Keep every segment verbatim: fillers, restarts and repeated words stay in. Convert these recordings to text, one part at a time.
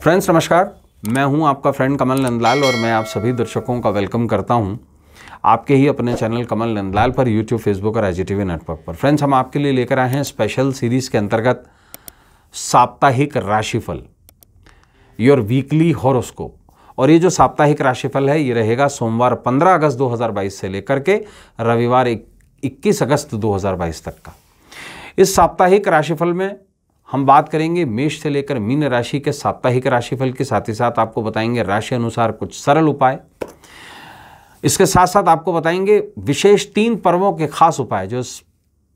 Friends नमस्कार, मैं हूं आपका फ्रेंड कमल नंदलाल और मैं आप सभी दर्शकों का वेलकम करता हूं आपके ही अपने चैनल कमल नंदलाल पर यूट्यूब, फेसबुक और आईजी टीवी नेटवर्क पर। फ्रेंड्स, हम आपके लिए लेकर आए हैं स्पेशल सीरीज़ के अंतर्गत साप्ताहिक राशिफल, योर वीकली हॉरोस्कोप। और ये जो साप्ताहिक राशिफल है ये रहेगा सोमवार पंद्रह अगस्त दो हज़ार बाईस से लेकर के रविवार इक्कीस अगस्त दो हज़ार बाईस तक का। इस साप्ताहिक राशिफल में हम बात करेंगे मेष से लेकर मीन राशि के साप्ताहिक राशिफल के, साथ ही साथ आपको बताएंगे राशि अनुसार कुछ सरल उपाय। इसके साथ साथ आपको बताएंगे विशेष तीन पर्वों के खास उपाय, जो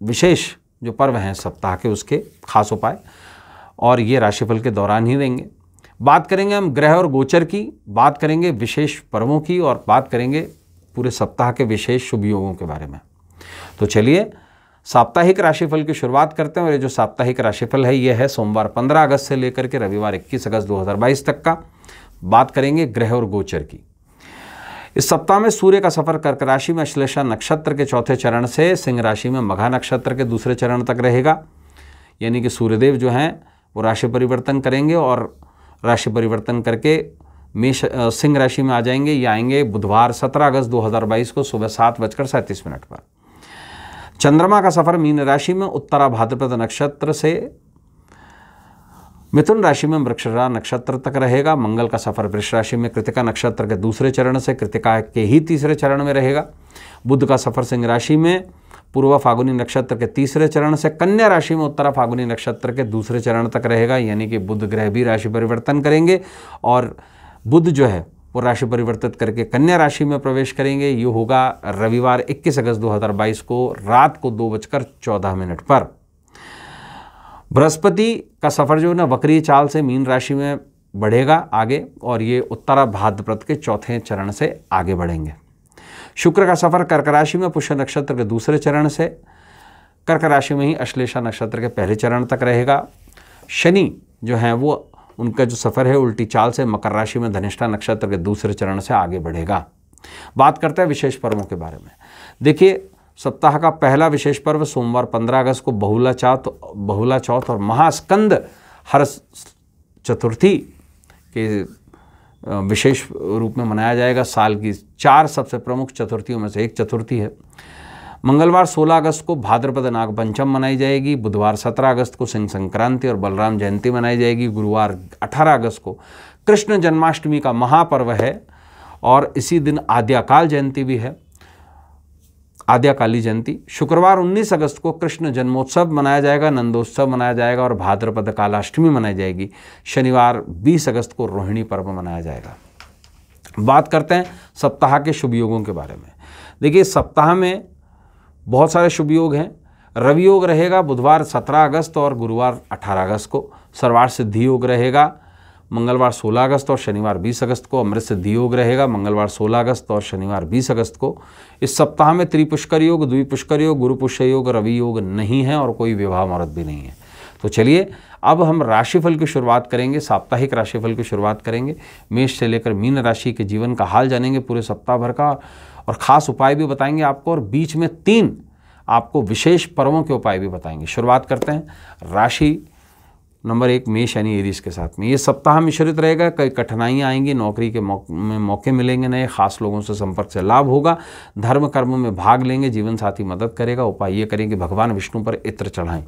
विशेष जो पर्व हैं सप्ताह के उसके खास उपाय, और ये राशिफल के दौरान ही देंगे। बात करेंगे हम ग्रह और गोचर की, बात करेंगे विशेष पर्वों की और बात करेंगे पूरे सप्ताह के विशेष शुभ योगों के बारे में। तो चलिए साप्ताहिक राशिफल की शुरुआत करते हैं। और ये जो साप्ताहिक राशिफल है ये है सोमवार पंद्रह अगस्त से लेकर के रविवार इक्कीस अगस्त दो हज़ार बाईस तक का। बात करेंगे ग्रह और गोचर की। इस सप्ताह में सूर्य का सफर कर्क राशि में श्लेषा नक्षत्र के चौथे चरण से सिंह राशि में मघा नक्षत्र के दूसरे चरण तक रहेगा, यानी कि सूर्यदेव जो हैं वो राशि परिवर्तन करेंगे और राशि परिवर्तन करके मेष सिंह राशि में आ जाएंगे। ये आएंगे बुधवार सत्रह अगस्त दो हज़ार बाईस को सुबह सात बजकर सैंतीस मिनट पर। चंद्रमा का सफर मीन राशि में उत्तरा भाद्रपद नक्षत्र से मिथुन राशि में मृगशिरा नक्षत्र तक रहेगा। मंगल का सफर वृष राशि में कृतिका नक्षत्र के दूसरे चरण से कृतिका के ही तीसरे चरण में रहेगा। बुध का सफर सिंह राशि में पूर्व फागुनी नक्षत्र के तीसरे चरण से कन्या राशि में उत्तरा फागुनी नक्षत्र के दूसरे चरण तक रहेगा, यानी कि बुध ग्रह भी राशि परिवर्तन करेंगे और बुध जो है वो राशि परिवर्तित करके कन्या राशि में प्रवेश करेंगे। ये होगा रविवार इक्कीस अगस्त दो हज़ार बाईस को रात को दो बजकर चौदह मिनट पर। बृहस्पति का सफर जो है ना वक्री चाल से मीन राशि में बढ़ेगा आगे, और ये उत्तरा भाद्रपद के चौथे चरण से आगे बढ़ेंगे। शुक्र का सफर कर्क राशि में पुष्य नक्षत्र के दूसरे चरण से कर्क राशि में ही अश्लेषा नक्षत्र के पहले चरण तक रहेगा। शनि जो है वो उनका जो सफ़र है उल्टी चाल से मकर राशि में धनिष्ठा नक्षत्र के दूसरे चरण से आगे बढ़ेगा। बात करते हैं विशेष पर्वों के बारे में। देखिए, सप्ताह का पहला विशेष पर्व सोमवार पंद्रह अगस्त को बहुला चौथ बहुला चौथ और महास्कंद हर चतुर्थी के विशेष रूप में मनाया जाएगा। साल की चार सबसे प्रमुख चतुर्थियों में से एक चतुर्थी है। मंगलवार सोलह अगस्त को भाद्रपद नाग पंचम मनाई जाएगी। बुधवार सत्रह अगस्त को सिंह संक्रांति और बलराम जयंती मनाई जाएगी। गुरुवार अठारह अगस्त को कृष्ण जन्माष्टमी का महापर्व है और इसी दिन आद्याकाल जयंती भी है, आद्याकाली जयंती। शुक्रवार उन्नीस अगस्त को कृष्ण जन्मोत्सव मनाया जाएगा, नंदोत्सव मनाया जाएगा और भाद्रपद कालाष्टमी मनाई जाएगी। शनिवार बीस अगस्त को रोहिणी पर्व मनाया जाएगा। बात करते हैं सप्ताह के शुभ योगों के बारे में। देखिए, सप्ताह में बहुत सारे शुभ योग हैं। रवि योग रहेगा बुधवार सत्रह अगस्त और गुरुवार अठारह अगस्त को। सर्वार्थ सिद्धि योग रहेगा मंगलवार सोलह अगस्त और शनिवार बीस अगस्त को। अमृत सिद्धि योग रहेगा मंगलवार सोलह अगस्त और शनिवार बीस अगस्त को। इस सप्ताह में त्रिपुष्कर योग, द्विपुष्कर योग, गुरुपुष्य योग, रवि योग नहीं है और कोई विवाह मुहूर्त भी नहीं है। तो चलिए अब हम राशिफल की शुरुआत करेंगे, साप्ताहिक राशिफल की शुरुआत करेंगे। मेष से लेकर मीन राशि के जीवन का हाल जानेंगे पूरे सप्ताह भर का, और ख़ास उपाय भी बताएंगे आपको, और बीच में तीन आपको विशेष पर्वों के उपाय भी बताएंगे। शुरुआत करते हैं राशि नंबर एक मेष यानी एरीज के साथ में। ये सप्ताह मिश्रित रहेगा, कई कठिनाइयाँ आएंगी, नौकरी के मौक, में मौके मिलेंगे, नए खास लोगों से संपर्क से लाभ होगा, धर्म कर्म में भाग लेंगे, जीवन साथी मदद करेगा। उपाय ये करेंगे भगवान विष्णु पर इत्र चढ़ाएं।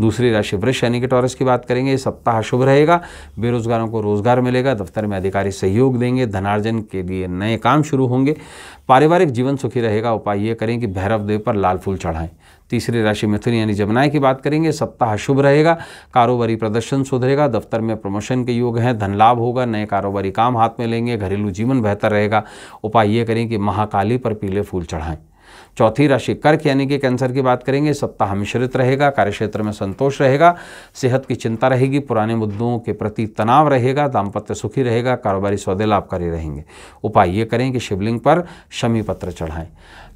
दूसरी राशि वृष यानी कि टॉरस की बात करेंगे। ये सप्ताह शुभ रहेगा, बेरोजगारों को रोजगार मिलेगा, दफ्तर में अधिकारी सहयोग देंगे, धनार्जन के लिए नए काम शुरू होंगे, पारिवारिक जीवन सुखी रहेगा। उपाय ये करें कि भैरव देव पर लाल फूल चढ़ाएं। तीसरी राशि मिथुन यानी जमुनाई की बात करेंगे। सप्ताह शुभ रहेगा, कारोबारी प्रदर्शन सुधरेगा, दफ्तर में प्रमोशन के योग हैं, धन लाभ होगा, नए कारोबारी काम हाथ में लेंगे, घरेलू जीवन बेहतर रहेगा। उपाय ये करें कि महाकाली पर पीले फूल चढ़ाएं। चौथी राशि कर्क यानी कि कैंसर की बात करेंगे। सप्ताह मिश्रित रहेगा, कार्यक्षेत्र में संतोष रहेगा, सेहत की चिंता रहेगी, पुराने मुद्दों के प्रति तनाव रहेगा, दाम्पत्य सुखी रहेगा, कारोबारी सौदे लाभकारी रहेंगे। उपाय ये करें कि शिवलिंग पर शमी पत्र चढ़ाएं।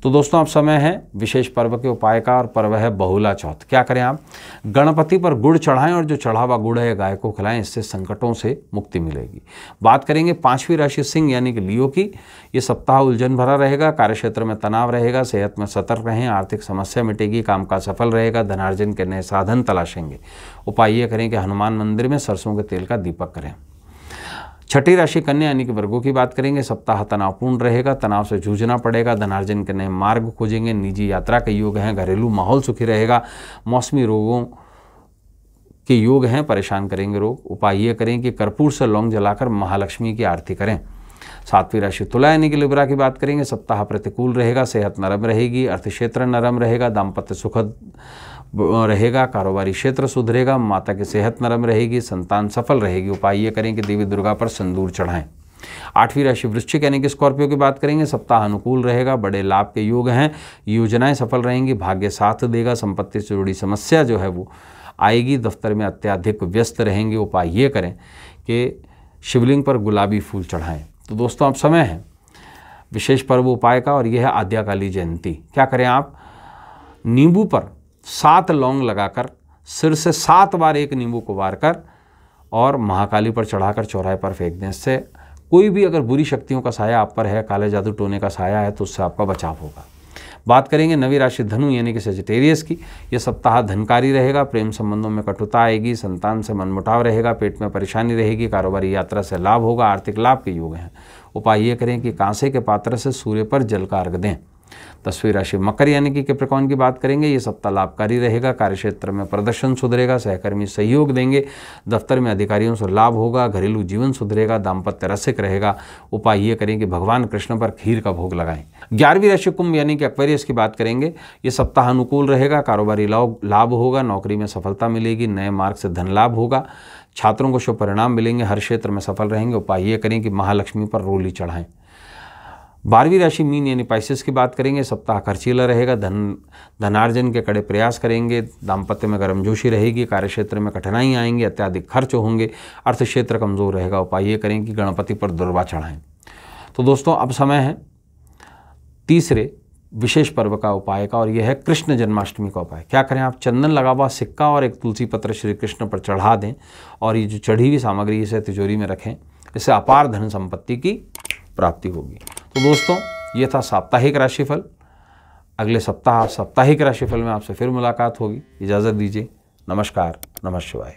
तो दोस्तों, अब समय है विशेष पर्व के उपाय का, और पर्व है बहुला चौथ। क्या करें आप? गणपति पर गुड़ चढ़ाएं और जो चढ़ा हुआ गुड़ है गाय को खिलाएं, इससे संकटों से मुक्ति मिलेगी। बात करेंगे पांचवी राशि सिंह यानी कि लियो की। ये सप्ताह उलझन भरा रहेगा, कार्यक्षेत्र में तनाव रहेगा, सेहत भारत में सतर्क रहें, आर्थिक समस्या मिटेगी, कामकाज सफल रहेगा, धनार्जन के नए साधन तलाशेंगे। उपाय ये करें कि हनुमान मंदिर में सरसों के तेल का दीपक करें। छठी राशि कन्या यानी कि वर्गों की बात करेंगे। सप्ताह तनावपूर्ण रहेगा, तनाव से जूझना पड़ेगा, धनार्जन के नए मार्ग खोजेंगे, निजी यात्रा के योग हैं, घरेलू माहौल सुखी रहेगा, मौसमी रोगों के योग हैं, परेशान करेंगे रोग। उपाय ये करें कि कर्पूर से लौंग जलाकर महालक्ष्मी की आरती करें। सातवीं राशि तुला यानी कि लिब्रा की बात करेंगे। सप्ताह प्रतिकूल रहेगा, सेहत नरम रहेगी, अर्थ क्षेत्र नरम रहेगा, दाम्पत्य सुखद रहेगा, कारोबारी क्षेत्र सुधरेगा, माता की सेहत नरम रहेगी, संतान सफल रहेगी। उपाय ये करें कि देवी दुर्गा पर सिंदूर चढ़ाएं। आठवीं राशि वृश्चिक यानी कि स्कॉर्पियो की बात करेंगे। सप्ताह अनुकूल रहेगा, बड़े लाभ के योग हैं, योजनाएं सफल रहेंगी, भाग्य साथ देगा, संपत्ति से जुड़ी समस्या जो है वो आएगी, दफ्तर में अत्यधिक व्यस्त रहेंगे। उपाय ये करें कि शिवलिंग पर गुलाबी फूल चढ़ाएं। तो दोस्तों अब समय है विशेष पर्व उपाय का, और यह है आद्याकाली जयंती। क्या करें आप, नींबू पर सात लौंग लगाकर सिर से सात बार एक नींबू को वार कर और महाकाली पर चढ़ाकर चौराहे पर फेंक दें। इससे कोई भी अगर बुरी शक्तियों का साया आप पर है, काले जादू टोने का साया है, तो उससे आपका बचाव होगा। बात करेंगे नवी राशि धनु यानी कि सेजिटेरियस की। यह सप्ताह धनकारी रहेगा, प्रेम संबंधों में कटुता आएगी, संतान से मनमुटाव रहेगा, पेट में परेशानी रहेगी, कारोबारी यात्रा से लाभ होगा, आर्थिक लाभ के योग हैं। उपाय ये करें कि कांसे के पात्र से सूर्य पर जल का अर्घ दें। दसवीं राशि मकर यानी कि कैप्रिकॉर्न की बात करेंगे। ये सप्ताह लाभकारी रहेगा, कार्यक्षेत्र में प्रदर्शन सुधरेगा, सहकर्मी सहयोग देंगे, दफ्तर में अधिकारियों से लाभ होगा, घरेलू जीवन सुधरेगा, दाम्पत्य रसिक रहेगा। उपाय ये करें कि भगवान कृष्ण पर खीर का भोग लगाएं। ग्यारहवीं राशि कुंभ यानी कि एक्वेरियस की बात करेंगे। ये सप्ताह अनुकूल रहेगा, कारोबारी लाभ होगा, नौकरी में सफलता मिलेगी, नए मार्ग से धन लाभ होगा, छात्रों को शुभ परिणाम मिलेंगे, हर क्षेत्र में सफल रहेंगे। उपाय ये करें कि महालक्ष्मी पर रोली चढ़ाएं। बारहवीं राशि मीन यानी पाइसेस की बात करेंगे। सप्ताह खर्चीला रहेगा, धन धनार्जन के कड़े प्रयास करेंगे, दाम्पत्य में गर्मजोशी रहेगी, कार्यक्षेत्र में कठिनाई आएंगी, अत्यधिक खर्च होंगे, अर्थ क्षेत्र कमजोर रहेगा। उपाय ये करें कि गणपति पर दुर्वा चढ़ाएं। तो दोस्तों अब समय है तीसरे विशेष पर्व का उपाय का, और यह है कृष्ण जन्माष्टमी का उपाय। क्या करें आप, चंदन लगा हुआ सिक्का और एक तुलसी पत्र श्री कृष्ण पर चढ़ा दें, और ये जो चढ़ी हुई सामग्री इसे तिजोरी में रखें। इससे अपार धन संपत्ति की प्राप्ति होगी। तो दोस्तों ये था साप्ताहिक राशिफल। अगले सप्ताह साप्ताहिक राशिफल में आपसे फिर मुलाकात होगी। इजाज़त दीजिए। नमस्कार। नमः शिवाय।